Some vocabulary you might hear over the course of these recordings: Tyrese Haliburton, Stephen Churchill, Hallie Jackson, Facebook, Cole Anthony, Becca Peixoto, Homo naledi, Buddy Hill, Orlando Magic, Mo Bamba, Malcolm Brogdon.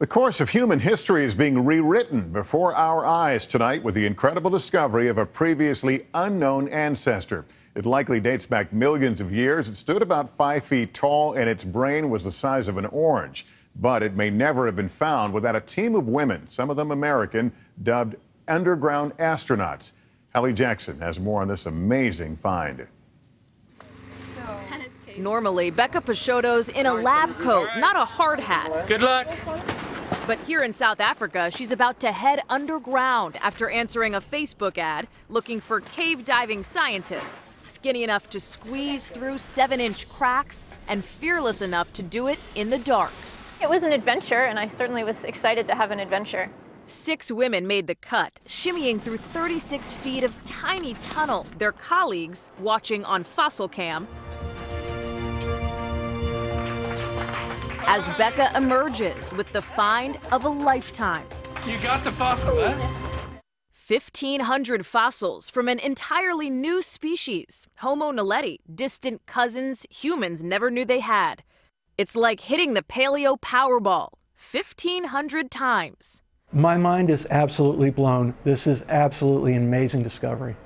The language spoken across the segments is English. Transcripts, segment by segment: The course of human history is being rewritten before our eyes tonight with the incredible discovery of a previously unknown ancestor. It likely dates back millions of years. It stood about 5 feet tall, and its brain was the size of an orange. But it may never have been found without a team of women, some of them American, dubbed underground astronauts. Hallie Jackson has more on this amazing find. Normally, Becca Peixoto's in a lab coat, not a hard hat. Good luck. But here in South Africa, she's about to head underground after answering a Facebook ad looking for cave diving scientists, skinny enough to squeeze through 7-inch cracks and fearless enough to do it in the dark. It was an adventure, and I certainly was excited to have an adventure. 6 women made the cut, shimmying through 36 feet of tiny tunnel, their colleagues watching on Fossil Cam as Becca emerges with the find of a lifetime. You got the fossil, huh? 1,500 fossils from an entirely new species, Homo naledi, distant cousins humans never knew they had. It's like hitting the paleo Powerball 1,500 times. My mind is absolutely blown. This is absolutely an amazing discovery.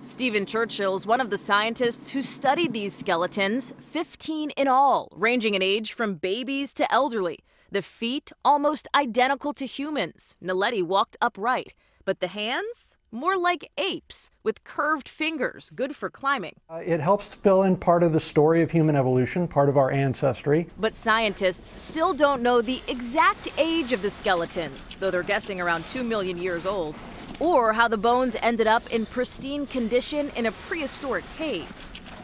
Stephen Churchill is one of the scientists who studied these skeletons, 15 in all, ranging in age from babies to elderly. The feet almost identical to humans. Naledi walked upright, but the hands more like apes with curved fingers, good for climbing. It helps fill in part of the story of human evolution, part of our ancestry. But scientists still don't know the exact age of the skeletons, though they're guessing around 2 million years old, or how the bones ended up in pristine condition in a prehistoric cave.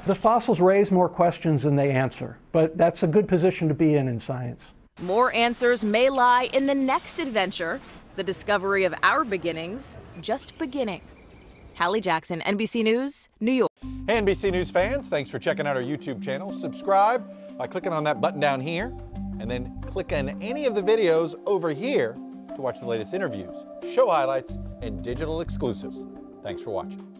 The fossils raise more questions than they answer, but that's a good position to be in science. More answers may lie in the next adventure, the discovery of our beginnings, just beginning. Hallie Jackson, NBC News, New York. Hey, NBC News fans, thanks for checking out our YouTube channel. Subscribe by clicking on that button down here, and then click on any of the videos over here to watch the latest interviews, show highlights, and digital exclusives. Thanks for watching.